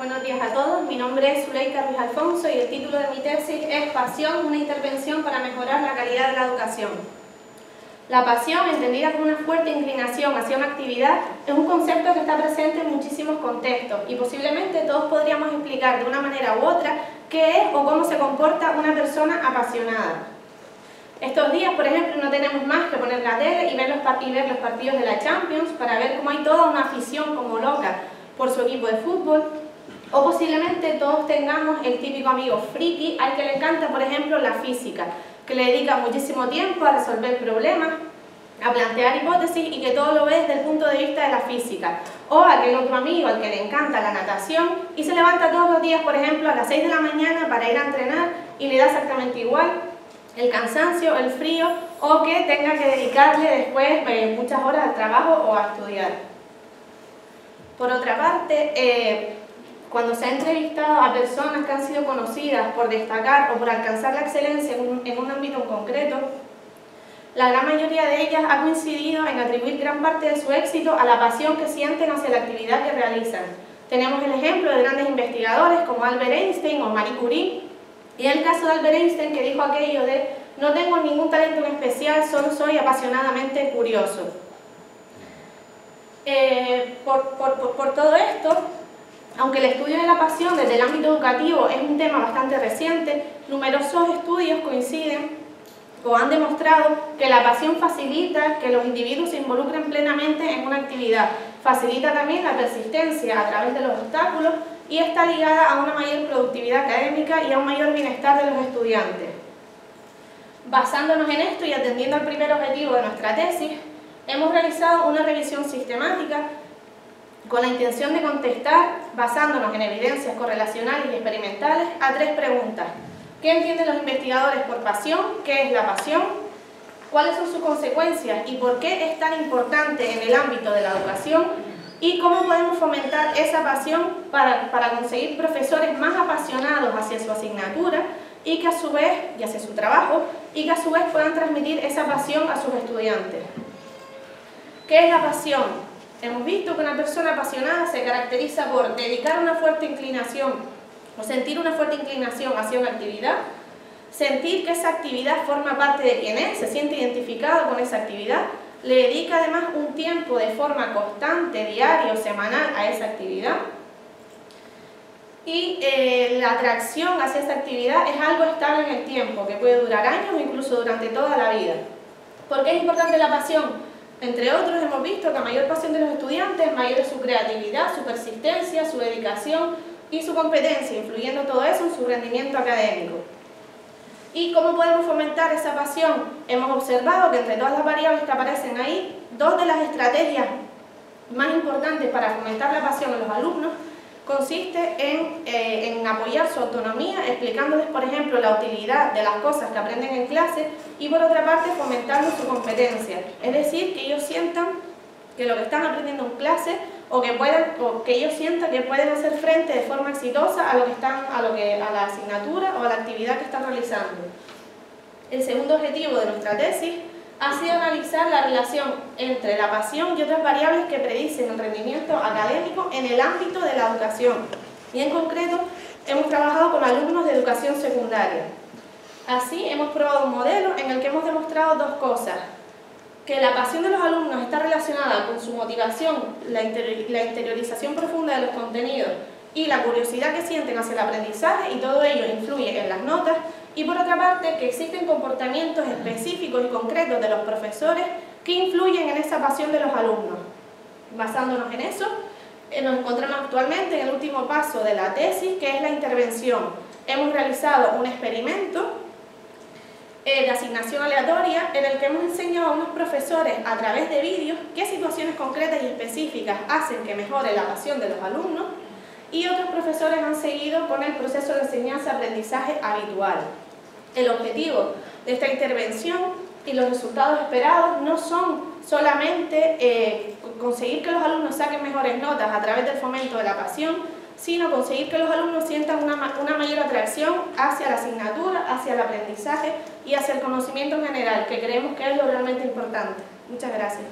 Buenos días a todos, mi nombre es Zuleica Ruiz Alfonso y el título de mi tesis es Pasión, una intervención para mejorar la calidad de la educación. La pasión, entendida como una fuerte inclinación hacia una actividad, es un concepto que está presente en muchísimos contextos y posiblemente todos podríamos explicar de una manera u otra qué es o cómo se comporta una persona apasionada. Estos días, por ejemplo, no tenemos más que poner la tele y ver los partidos de la Champions para ver cómo hay toda una afición como loca por su equipo de fútbol. O posiblemente todos tengamos el típico amigo friki al que le encanta, por ejemplo, la física, que le dedica muchísimo tiempo a resolver problemas, a plantear hipótesis y que todo lo ve desde el punto de vista de la física. O aquel otro amigo al que le encanta la natación y se levanta todos los días, por ejemplo, a las 6 de la mañana para ir a entrenar y le da exactamente igual el cansancio, el frío o que tenga que dedicarle después muchas horas al trabajo o a estudiar. Por otra parte, cuando se ha entrevistado a personas que han sido conocidas por destacar o por alcanzar la excelencia en un ámbito en concreto, la gran mayoría de ellas ha coincidido en atribuir gran parte de su éxito a la pasión que sienten hacia la actividad que realizan. Tenemos el ejemplo de grandes investigadores como Albert Einstein o Marie Curie, y el caso de Albert Einstein que dijo aquello de «No tengo ningún talento en especial, solo soy apasionadamente curioso». Por todo esto, aunque el estudio de la pasión desde el ámbito educativo es un tema bastante reciente, numerosos estudios coinciden o han demostrado que la pasión facilita que los individuos se involucren plenamente en una actividad, facilita también la persistencia a través de los obstáculos y está ligada a una mayor productividad académica y a un mayor bienestar de los estudiantes. Basándonos en esto y atendiendo al primer objetivo de nuestra tesis, hemos realizado una revisión sistemática con la intención de contestar, basándonos en evidencias correlacionales y experimentales, a tres preguntas. ¿Qué entienden los investigadores por pasión? ¿Qué es la pasión? ¿Cuáles son sus consecuencias y por qué es tan importante en el ámbito de la educación? ¿Y cómo podemos fomentar esa pasión para conseguir profesores más apasionados hacia su asignatura y que a su vez, y hacia su trabajo, y que a su vez puedan transmitir esa pasión a sus estudiantes? ¿Qué es la pasión? Hemos visto que una persona apasionada se caracteriza por dedicar una fuerte inclinación o sentir una fuerte inclinación hacia una actividad, sentir que esa actividad forma parte de quien es, se siente identificado con esa actividad, le dedica además un tiempo de forma constante, diario, semanal a esa actividad y la atracción hacia esa actividad es algo estable en el tiempo, que puede durar años o incluso durante toda la vida. ¿Por qué es importante la pasión? Entre otros, hemos visto que a mayor pasión de los estudiantes, mayor es su creatividad, su persistencia, su dedicación y su competencia, influyendo todo eso en su rendimiento académico. ¿Y cómo podemos fomentar esa pasión? Hemos observado que entre todas las variables que aparecen ahí, dos de las estrategias más importantes para fomentar la pasión en los alumnos consiste en apoyar su autonomía, explicándoles, por ejemplo, la utilidad de las cosas que aprenden en clase y, por otra parte, fomentando su competencia. Es decir, que ellos sientan que lo que están aprendiendo en clase o que ellos sientan que pueden hacer frente de forma exitosa a la asignatura o a la actividad que están realizando. El segundo objetivo de nuestra tesis ha sido analizar la relación entre la pasión y otras variables que predicen el rendimiento académico en el ámbito de la educación. Y en concreto, hemos trabajado con alumnos de educación secundaria. Así, hemos probado un modelo en el que hemos demostrado dos cosas. Que la pasión de los alumnos está relacionada con su motivación, la interiorización profunda de los contenidos y la curiosidad que sienten hacia el aprendizaje, y todo ello influye en las notas. Y por otra parte, que existen comportamientos específicos y concretos de los profesores que influyen en esa pasión de los alumnos. Basándonos en eso, nos encontramos actualmente en el último paso de la tesis, que es la intervención. Hemos realizado un experimento de asignación aleatoria en el que hemos enseñado a unos profesores a través de vídeos qué situaciones concretas y específicas hacen que mejore la pasión de los alumnos, y otros profesores han seguido con el proceso de enseñanza-aprendizaje habitual. El objetivo de esta intervención y los resultados esperados no son solamente conseguir que los alumnos saquen mejores notas a través del fomento de la pasión, sino conseguir que los alumnos sientan una mayor atracción hacia la asignatura, hacia el aprendizaje y hacia el conocimiento en general, que creemos que es lo realmente importante. Muchas gracias.